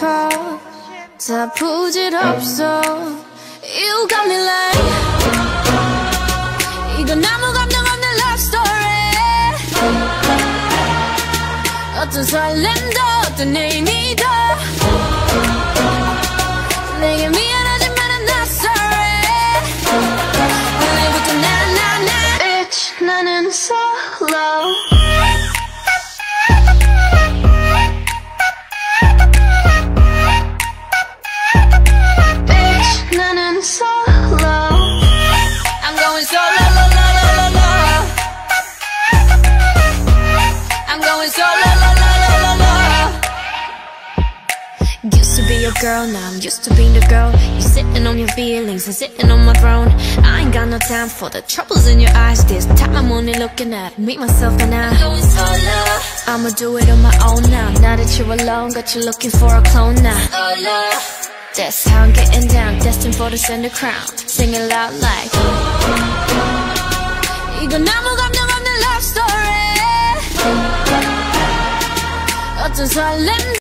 cut, 다 부질없어. You got me like 이건 아무 감정 없는 love story. 어떤 설렘도 어떤 의미도 내게 미안하지만 I'm not sorry. 오늘부터 나 Bitch 나는 solo. Girl, now I'm used to being the girl. You're sitting on your feelings and sitting on my throne. I ain't got no time for the troubles in your eyes. This time I'm only looking at me, myself and I. I'ma do it on my own now. Now that you're alone, got you looking for a clone now. That's how I'm getting down, destined for the center crown. Singing loud like 이건 아무 감정 없는 love story. 어떤 설렘